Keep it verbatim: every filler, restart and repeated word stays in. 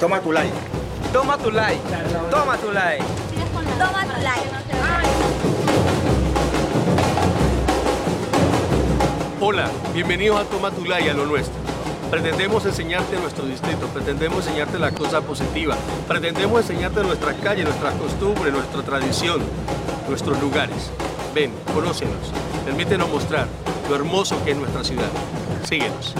Toma tu like. Toma tu like. Toma tu like. Toma tu like. Hola, bienvenidos a Toma tu like, a lo nuestro. Pretendemos enseñarte nuestro distrito, pretendemos enseñarte la cosa positiva, pretendemos enseñarte nuestras calles, nuestras costumbres, nuestra tradición, nuestros lugares. Ven, conócenos, permítenos mostrar lo hermoso que es nuestra ciudad. Síguenos.